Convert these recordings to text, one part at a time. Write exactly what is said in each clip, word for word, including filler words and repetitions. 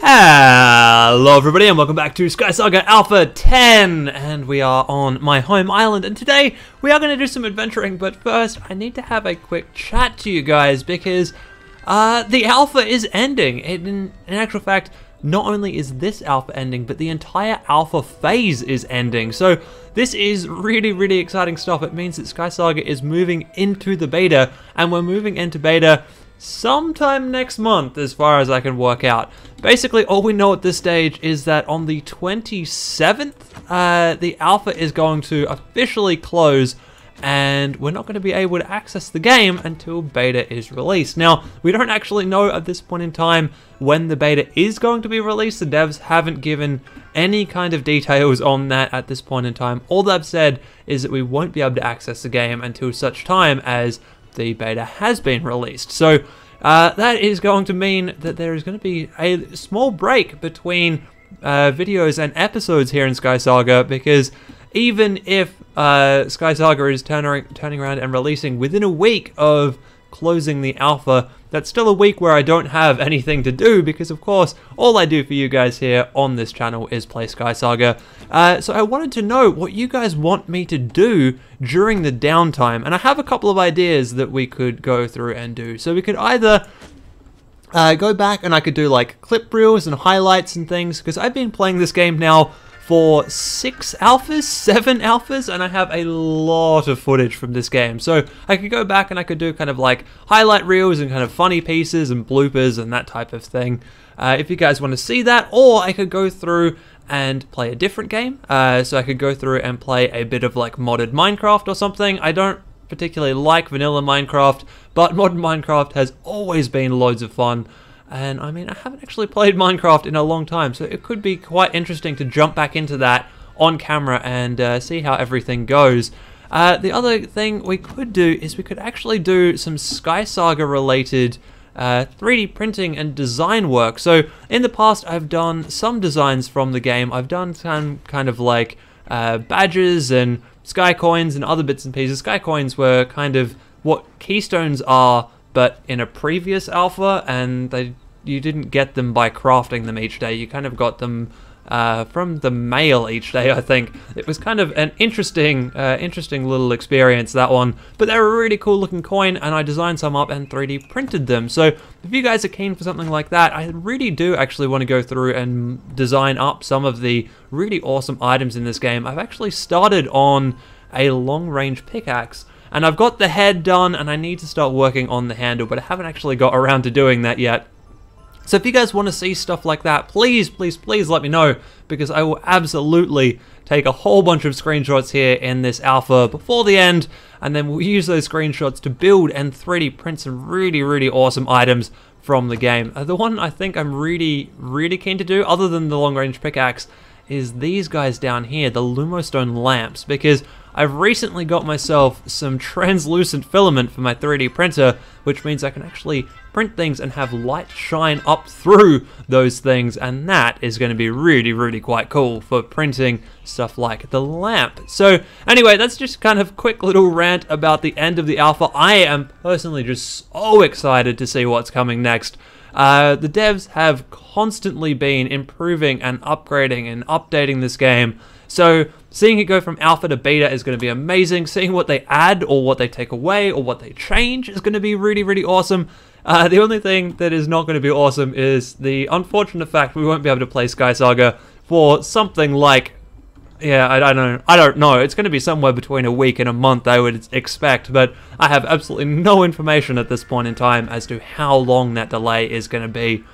Hello everybody and welcome back to Sky Saga Alpha ten, and we are on my home island, and today we are going to do some adventuring. But first I need to have a quick chat to you guys because uh, the alpha is ending. In, in actual fact, not only is this alpha ending, but the entire alpha phase is ending. So this is really, really exciting stuff. It means that Sky Saga is moving into the beta, and we're moving into beta sometime next month, as far as I can work out. Basically, all we know at this stage is that on the twenty-seventh, uh, the alpha is going to officially close, and we're not going to be able to access the game until beta is released. Now, we don't actually know at this point in time when the beta is going to be released. The devs haven't given any kind of details on that at this point in time. All they've said is that we won't be able to access the game until such time as the beta has been released. So uh, that is going to mean that there is going to be a small break between uh, videos and episodes here in Sky Saga, because even if uh, Sky Saga is turning turning around and releasing within a week of closing the alpha, that's still a week where I don't have anything to do, because of course all I do for you guys here on this channel is play Sky Saga. Uh, so I wanted to know what you guys want me to do during the downtime, and I have a couple of ideas that we could go through and do. So we could either uh, go back and I could do like clip reels and highlights and things, because I've been playing this game now for six alphas, seven alphas, and I have a lot of footage from this game. So I could go back and I could do kind of like highlight reels and kind of funny pieces and bloopers and that type of thing, uh, if you guys want to see that. Or I could go through and play a different game. Uh, so I could go through and play a bit of like modded Minecraft or something. I don't particularly like vanilla Minecraft, but modded Minecraft has always been loads of fun. And I mean, I haven't actually played Minecraft in a long time, so it could be quite interesting to jump back into that on camera and uh, see how everything goes. Uh, the other thing we could do is we could actually do some Sky Saga related uh, three D printing and design work. So in the past I've done some designs from the game. I've done some kind of like uh, badges and Sky Coins and other bits and pieces. Sky Coins were kind of what keystones are, but in a previous alpha, and they you didn't get them by crafting them each day. You kind of got them uh, from the mail each day, I think. It was kind of an interesting uh, interesting little experience, that one. But they were a really cool looking coin, and I designed some up and three D printed them. So if you guys are keen for something like that, I really do actually want to go through and design up some of the really awesome items in this game. I've actually started on a long range pickaxe, and I've got the head done, and I need to start working on the handle, but I haven't actually got around to doing that yet. So if you guys want to see stuff like that, please, please, please let me know, because I will absolutely take a whole bunch of screenshots here in this alpha before the end, and then we'll use those screenshots to build and three D print some really, really awesome items from the game. Uh, the one I think I'm really, really keen to do, other than the long-range pickaxe, is these guys down here, the Lumostone lamps, because I've recently got myself some translucent filament for my three D printer, which means I can actually print things and have light shine up through those things, and that is going to be really, really quite cool for printing stuff like the lamp. So anyway, that's just kind of a quick little rant about the end of the alpha. I am personally just so excited to see what's coming next. Uh, the devs have constantly been improving and upgrading and updating this game, so seeing it go from alpha to beta is going to be amazing. Seeing what they add or what they take away or what they change is going to be really, really awesome. Uh, the only thing that is not going to be awesome is the unfortunate fact we won't be able to play Sky Saga for something like, yeah, I, I don't, I don't know. It's going to be somewhere between a week and a month, I would expect, but I have absolutely no information at this point in time as to how long that delay is going to be.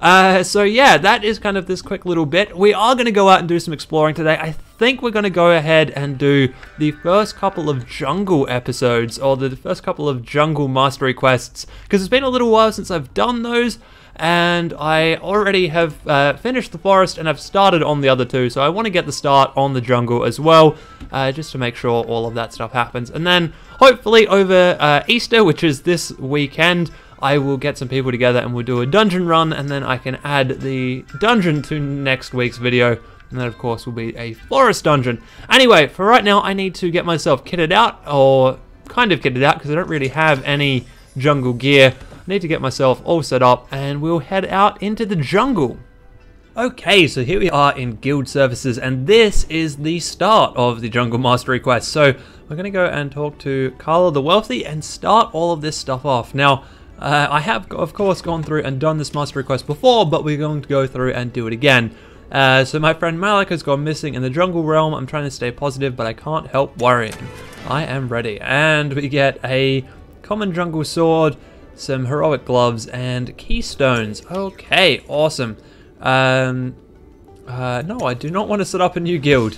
Uh, so yeah, that is kind of this quick little bit. We are going to go out and do some exploring today. I think we're going to go ahead and do the first couple of jungle episodes, or the first couple of jungle mastery quests, because it's been a little while since I've done those, and I already have uh, finished the forest and I've started on the other two, so I want to get the start on the jungle as well, uh, just to make sure all of that stuff happens. And then hopefully over uh, Easter, which is this weekend, I will get some people together and we'll do a dungeon run, and then I can add the dungeon to next week's video, and that of course will be a forest dungeon. Anyway, for right now I need to get myself kitted out, or kind of kitted out, because I don't really have any jungle gear. Need to get myself all set up, and we'll head out into the jungle. Okay, so here we are in guild services, and this is the start of the Jungle Mastery quest. So we're gonna go and talk to Carla the Wealthy and start all of this stuff off. Now, uh, I have of course gone through and done this mastery quest before, but we're going to go through and do it again. Uh, so my friend Malak has gone missing in the jungle realm. I'm trying to stay positive, but I can't help worrying. I am ready. And we get a common jungle sword, some heroic gloves, and keystones. Okay, awesome. Um, uh, no, I do not want to set up a new guild,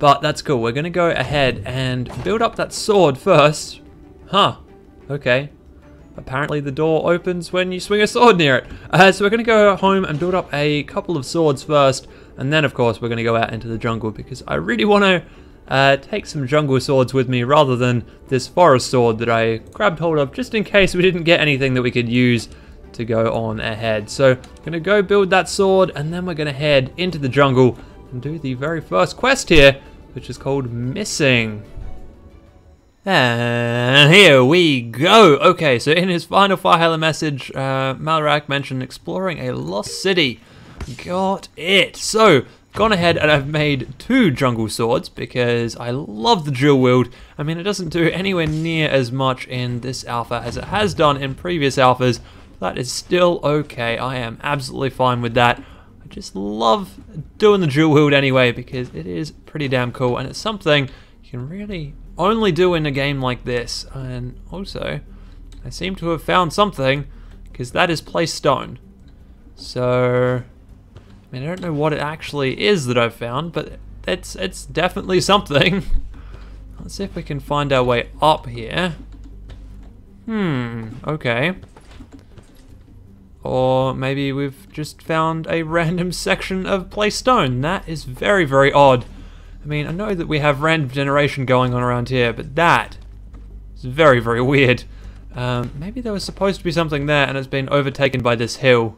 but that's cool. We're going to go ahead and build up that sword first. Huh, okay. Apparently the door opens when you swing a sword near it. Uh, so we're going to go home and build up a couple of swords first, and then of course we're going to go out into the jungle, because I really want to uh, take some jungle swords with me rather than this forest sword that I grabbed hold of just in case we didn't get anything that we could use to go on ahead. So I'm gonna go build that sword, and then we're gonna head into the jungle and do the very first quest here, which is called Missing. And here we go. Okay, so in his final Firehailer message, uh, Malrak mentioned exploring a lost city. Got it. So gone ahead and I've made two jungle swords because I love the dual wield. I mean, it doesn't do anywhere near as much in this alpha as it has done in previous alphas. That is still okay. I am absolutely fine with that. I just love doing the dual wield anyway, because it is pretty damn cool, and it's something you can really only do in a game like this. And also, I seem to have found something, because that is placed stone. So, I mean, I don't know what it actually is that I've found, but it's, it's definitely something. Let's see if we can find our way up here. Hmm, okay. Or maybe we've just found a random section of placed stone. That is very, very odd. I mean, I know that we have random generation going on around here, but that is very, very weird. Um, maybe there was supposed to be something there, and it's been overtaken by this hill.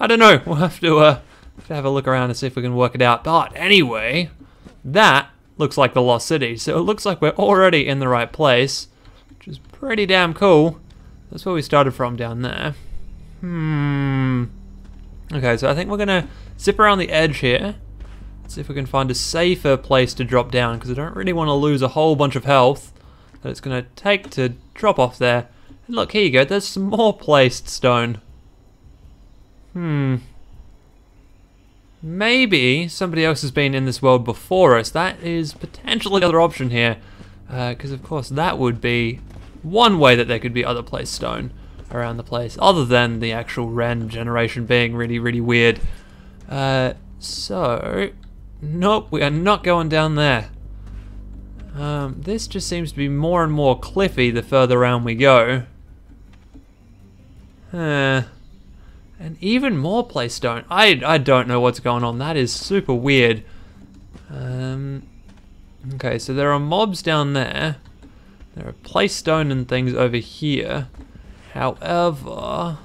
I don't know. We'll have to, uh, have, to have a look around and see if we can work it out. But anyway, that looks like the lost city. So it looks like we're already in the right place, which is pretty damn cool. That's where we started from down there. Hmm. Okay, so I think we're gonna zip around the edge here. Let's see if we can find a safer place to drop down, because I don't really want to lose a whole bunch of health that it's gonna take to drop off there. And look, here you go, there's some more placed stone. Hmm. Maybe somebody else has been in this world before us. That is potentially the other option here, because uh, of course that would be one way that there could be other placed stone around the place, other than the actual random generation being really, really weird. Uh, so, nope, we are not going down there. Um, this just seems to be more and more cliffy the further around we go. Uh, and even more placed stone. I, I don't know what's going on. That is super weird. Um, okay, so there are mobs down there. There are placed stone and things over here. However,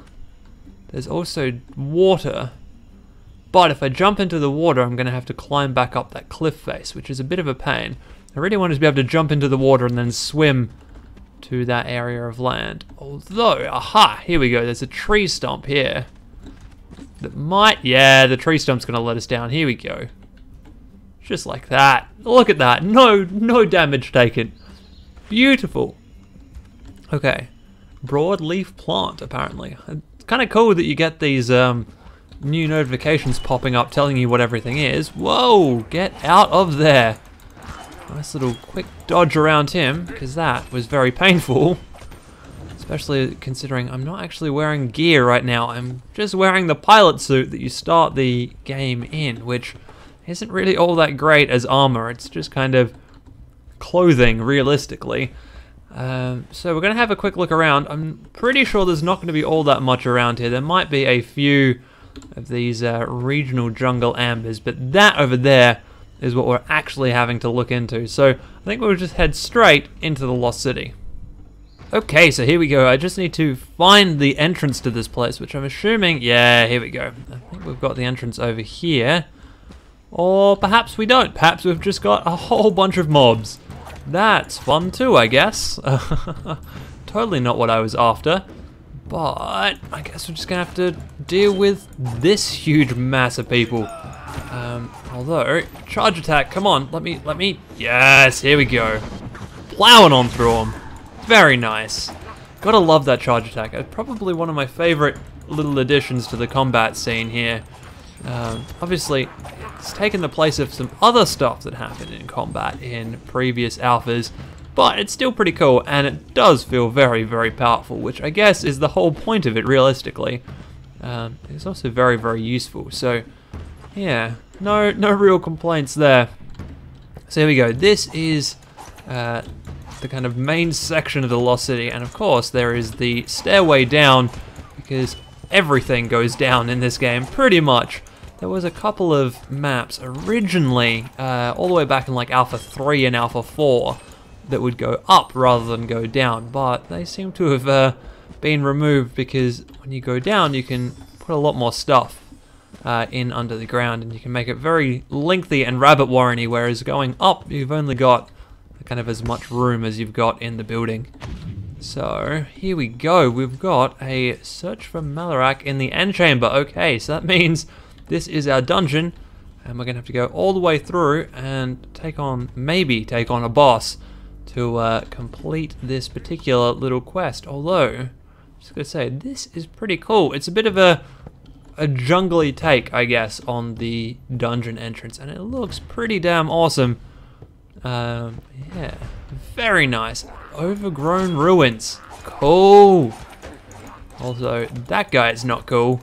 there's also water, but if I jump into the water, I'm gonna have to climb back up that cliff face, which is a bit of a pain. I really wanted to be able to jump into the water and then swim to that area of land. Although, aha, here we go, there's a tree stump here. That might, yeah, the tree stump's gonna let us down, here we go. Just like that, look at that, no, no damage taken. Beautiful. Okay. Broadleaf plant, apparently. It's kind of cool that you get these um, new notifications popping up telling you what everything is. Whoa, get out of there. Nice little quick dodge around him, because that was very painful. Especially considering I'm not actually wearing gear right now. I'm just wearing the pilot suit that you start the game in, which isn't really all that great as armor. It's just kind of clothing, realistically. Um, so we're going to have a quick look around. I'm pretty sure there's not going to be all that much around here. There might be a few of these uh, regional jungle ambers, but that over there is what we're actually having to look into. So I think we'll just head straight into the Lost City. Okay, so here we go. I just need to find the entrance to this place, which I'm assuming... Yeah, here we go. I think we've got the entrance over here. Or perhaps we don't. Perhaps we've just got a whole bunch of mobs. That's fun too, I guess. Totally not what I was after. But I guess we're just gonna have to deal with this huge mass of people. Um, although, charge attack, come on, let me, let me, yes, here we go. Plowing on through them, very nice. Gotta love that charge attack. It's probably one of my favorite little additions to the combat scene here. Um, obviously, it's taken the place of some other stuff that happened in combat in previous alphas, but it's still pretty cool, and it does feel very, very powerful, which I guess is the whole point of it, realistically. Um, it's also very, very useful, so yeah, no, no real complaints there. So here we go. This is uh, the kind of main section of the Lost City, and of course there is the stairway down, because everything goes down in this game, pretty much. There was a couple of maps originally, uh, all the way back in like Alpha three and Alpha four, that would go up rather than go down, but they seem to have uh, been removed, because when you go down you can put a lot more stuff uh, in under the ground, and you can make it very lengthy and rabbit warren-y, whereas going up you've only got kind of as much room as you've got in the building. So here we go, we've got a search for Malrak in the end chamber. Okay, so that means this is our dungeon, and we're gonna have to go all the way through and take on, maybe take on a boss to uh, complete this particular little quest. Although, I'm just gonna say, this is pretty cool. It's a bit of a a jungly take, I guess, on the dungeon entrance, and it looks pretty damn awesome. Um, yeah, very nice. Overgrown ruins, cool. Also, that guy is not cool.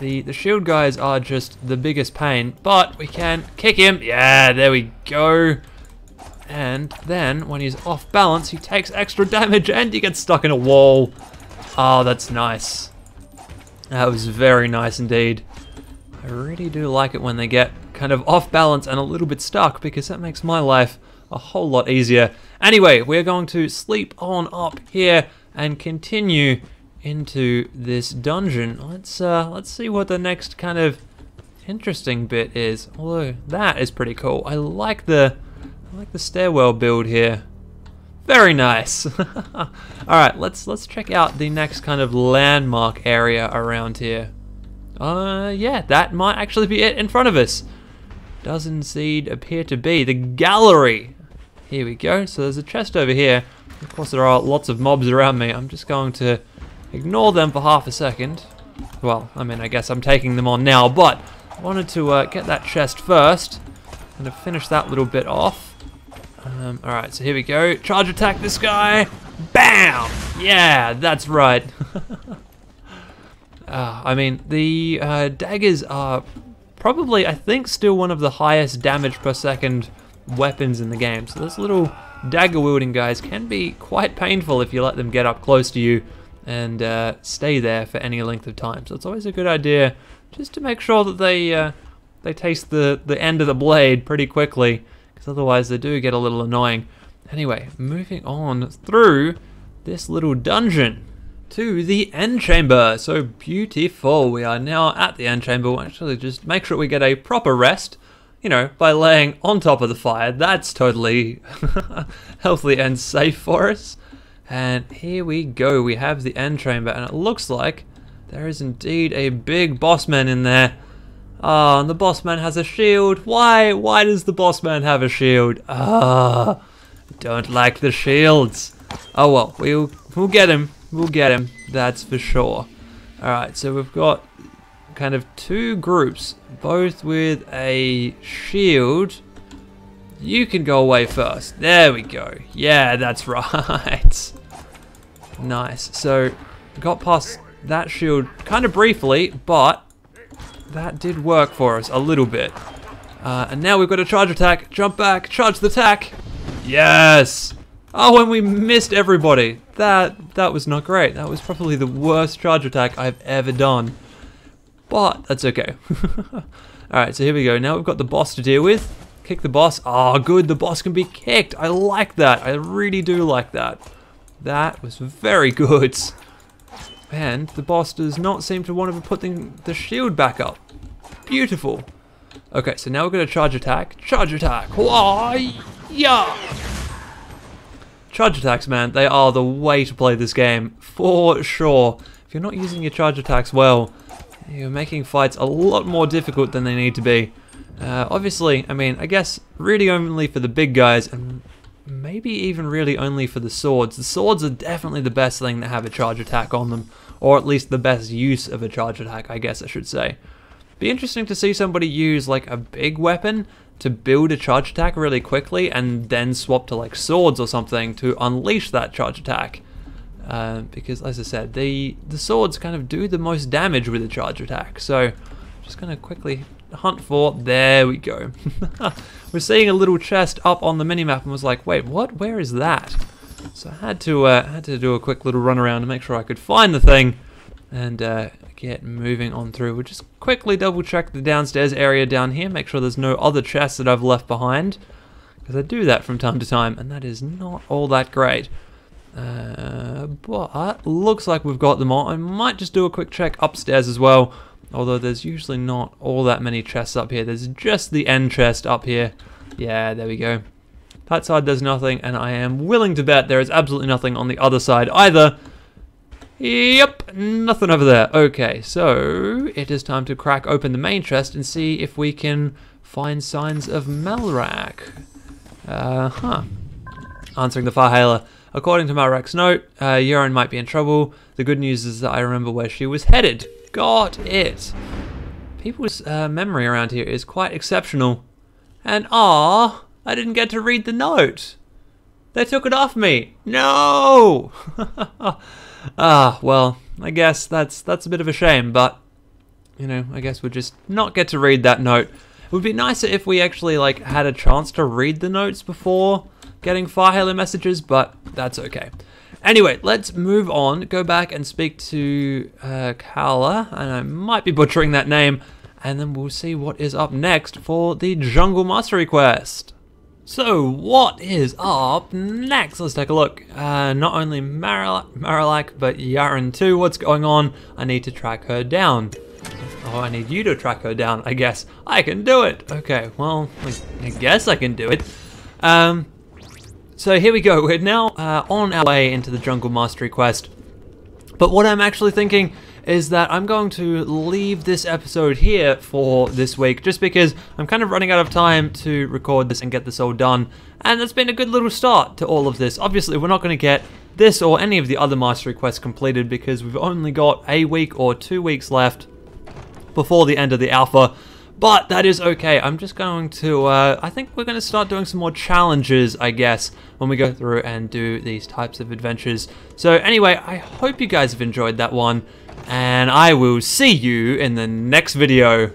The the shield guys are just the biggest pain, but we can kick him. Yeah, there we go. And then when he's off balance, he takes extra damage and he gets stuck in a wall. Oh, that's nice. That was very nice indeed. I really do like it when they get kind of off balance and a little bit stuck, because that makes my life a whole lot easier. Anyway, we're going to sleep on up here and continue into this dungeon. Let's uh, let's see what the next kind of interesting bit is. Although that is pretty cool. I like the I like the stairwell build here. Very nice. All right, let's let's check out the next kind of landmark area around here. Uh, yeah, that might actually be it in front of us. Does indeed appear to be the gallery. Here we go. So there's a chest over here. Of course, there are lots of mobs around me. I'm just going to ignore them for half a second. Well, I mean, I guess I'm taking them on now, but I wanted to uh, get that chest first and to finish that little bit off. Um, all right, so here we go. Charge attack this guy. Bam! Yeah, that's right. Uh, I mean, the uh, daggers are probably, I think, still one of the highest damage per second weapons in the game. So those little dagger wielding guys can be quite painful if you let them get up close to you and uh, stay there for any length of time. So it's always a good idea just to make sure that they uh, they taste the, the end of the blade pretty quickly, because otherwise they do get a little annoying. Anyway, moving on through this little dungeon to the end chamber. So beautiful, we are now at the end chamber. We'll actually just make sure we get a proper rest, you know, by laying on top of the fire. That's totally healthy and safe for us. And here we go, we have the end chamber, and it looks like there is indeed a big boss man in there. Oh, and the boss man has a shield. Why, why does the boss man have a shield? Ah, don't like the shields. Oh well, we'll, we'll get him. We'll get him, that's for sure. Alright, so we've got kind of two groups, both with a shield. You can go away first. There we go. Yeah, that's right. Nice. So, got past that shield kind of briefly, but that did work for us a little bit. Uh, and now we've got a charge attack. Jump back, charge the attack. Yes! Oh, and we missed everybody. That that was not great. That was probably the worst charge attack I've ever done. But that's okay. Alright, so here we go. Now we've got the boss to deal with. Kick the boss. Oh, good. The boss can be kicked. I like that. I really do like that. That was very good. And the boss does not seem to want to put the, the shield back up. Beautiful. Okay, so now we're going to charge attack. Charge attack. Why? Yeah. Charge attacks, man, they are the way to play this game for sure. If you're not using your charge attacks well, you're making fights a lot more difficult than they need to be. Uh, obviously, I mean, I guess really only for the big guys, and maybe even really only for the swords. The swords are definitely the best thing that have a charge attack on them, or at least the best use of a charge attack, I guess I should say. Be interesting to see somebody use like a big weapon to build a charge attack really quickly and then swap to like swords or something to unleash that charge attack. Uh, because as I said, the, the swords kind of do the most damage with a charge attack. So just gonna quickly hunt for, there we go. We're seeing a little chest up on the minimap and was like, wait, what, where is that? So I had to, uh, had to do a quick little run around to make sure I could find the thing and uh, get moving on through. We'll just quickly double check the downstairs area down here, make sure there's no other chests that I've left behind, because I do that from time to time and that is not all that great. Uh, but looks like we've got them all. I might just do a quick check upstairs as well, although there's usually not all that many chests up here. There's just the end chest up here. Yeah, there we go. That side there's nothing, and I am willing to bet there is absolutely nothing on the other side either. Yep, nothing over there. Okay, so it is time to crack open the main chest and see if we can find signs of Malrak. Uh huh. Answering the Farhaler. According to Malrak's note, uh, Yoren might be in trouble. The good news is that I remember where she was headed. Got it. People's uh, memory around here is quite exceptional. And ah, I didn't get to read the note. They took it off me. No. Ah, well, I guess that's that's a bit of a shame, but you know, I guess we'll just not get to read that note. It would be nicer if we actually like had a chance to read the notes before getting Farhaler messages, but that's okay. Anyway, let's move on, go back and speak to uh, Kala, and I might be butchering that name, and then we'll see what is up next for the Jungle Mastery Quest. So, what is up next? Let's take a look. Uh, not only Malrak, but Yoren too. What's going on? I need to track her down. Oh, I need you to track her down, I guess. I can do it. Okay, well, I guess I can do it. Um... So here we go, we're now uh, on our way into the Jungle Mastery Quest. But what I'm actually thinking is that I'm going to leave this episode here for this week, just because I'm kind of running out of time to record this and get this all done. And it's been a good little start to all of this. Obviously, we're not going to get this or any of the other Mastery Quests completed because we've only got a week or two weeks left before the end of the Alpha. But that is okay. I'm just going to, uh, I think we're going to start doing some more challenges, I guess, when we go through and do these types of adventures. So anyway, I hope you guys have enjoyed that one, and I will see you in the next video.